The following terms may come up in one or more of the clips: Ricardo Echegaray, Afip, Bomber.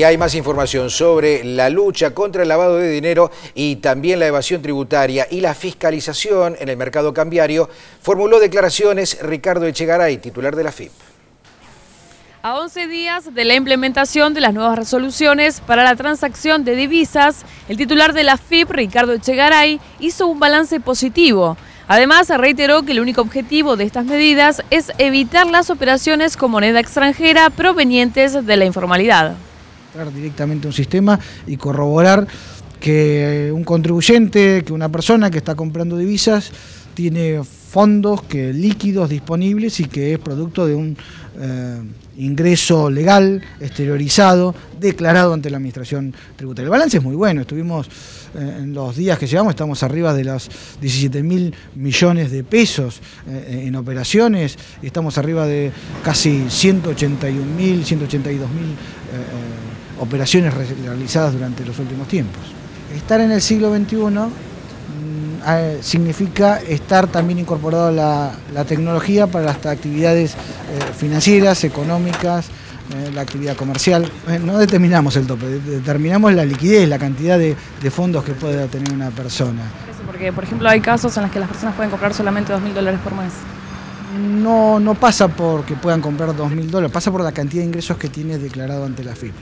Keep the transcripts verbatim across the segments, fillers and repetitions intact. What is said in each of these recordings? Y hay más información sobre la lucha contra el lavado de dinero y también la evasión tributaria y la fiscalización en el mercado cambiario. Formuló declaraciones Ricardo Echegaray, titular de la Afip. A once días de la implementación de las nuevas resoluciones para la transacción de divisas, el titular de la Afip, Ricardo Echegaray, hizo un balance positivo. Además, reiteró que el único objetivo de estas medidas es evitar las operaciones con moneda extranjera provenientes de la informalidad. Directamente un sistema y corroborar que un contribuyente, que una persona que está comprando divisas, tiene fondos que líquidos disponibles y que es producto de un eh, ingreso legal, exteriorizado, declarado ante la administración tributaria. El balance es muy bueno, estuvimos eh, en los días que llevamos, estamos arriba de los diecisiete mil millones de pesos eh, en operaciones, y estamos arriba de casi ciento ochenta y un mil, ciento ochenta y dos mil eh, operaciones realizadas durante los últimos tiempos. Estar en el siglo veintiuno... significa estar también incorporado la, la tecnología para las actividades eh, financieras, económicas, eh, la actividad comercial. No determinamos el tope, determinamos la liquidez, la cantidad de, de fondos que pueda tener una persona. Porque, por ejemplo, hay casos en los que las personas pueden comprar solamente dos mil dólares por mes. No, no pasa porque puedan comprar dos mil dólares, pasa por la cantidad de ingresos que tiene declarado ante la Afip.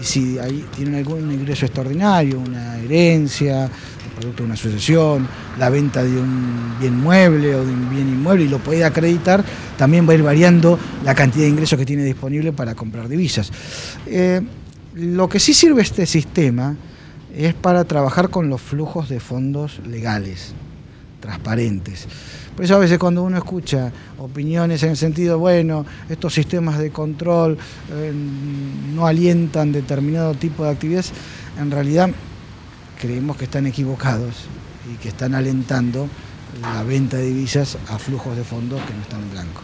Y si ahí tienen algún ingreso extraordinario, una herencia, producto de una sucesión, la venta de un bien mueble o de un bien inmueble, y lo puede acreditar, también va a ir variando la cantidad de ingresos que tiene disponible para comprar divisas. Eh, lo que sí sirve este sistema es para trabajar con los flujos de fondos legales, transparentes. Por eso a veces cuando uno escucha opiniones en el sentido, bueno, estos sistemas de control eh, no alientan determinado tipo de actividades, en realidad creemos que están equivocados y que están alentando la venta de divisas a flujos de fondos que no están en blanco.